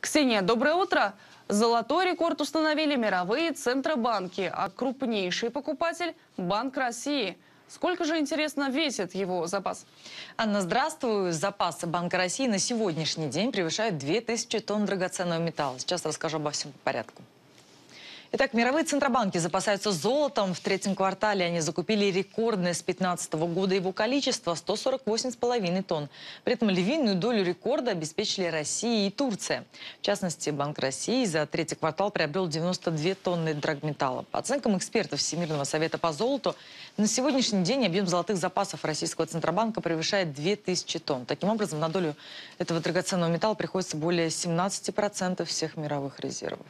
Ксения, доброе утро. Золотой рекорд установили мировые центробанки, а крупнейший покупатель – Банк России. Сколько же, интересно, весит его запас? Анна, здравствуй. Запасы Банка России на сегодняшний день превышают 2000 тонн драгоценного металла. Сейчас расскажу обо всем по порядку. Итак, мировые центробанки запасаются золотом. В третьем квартале они закупили рекордное с 2015 года его количество – 148,5 тонн. При этом львиную долю рекорда обеспечили Россия и Турция. В частности, Банк России за третий квартал приобрел 92 тонны драгметалла. По оценкам экспертов Всемирного совета по золоту, на сегодняшний день объем золотых запасов российского центробанка превышает 2000 тонн. Таким образом, на долю этого драгоценного металла приходится более 17% всех мировых резервов.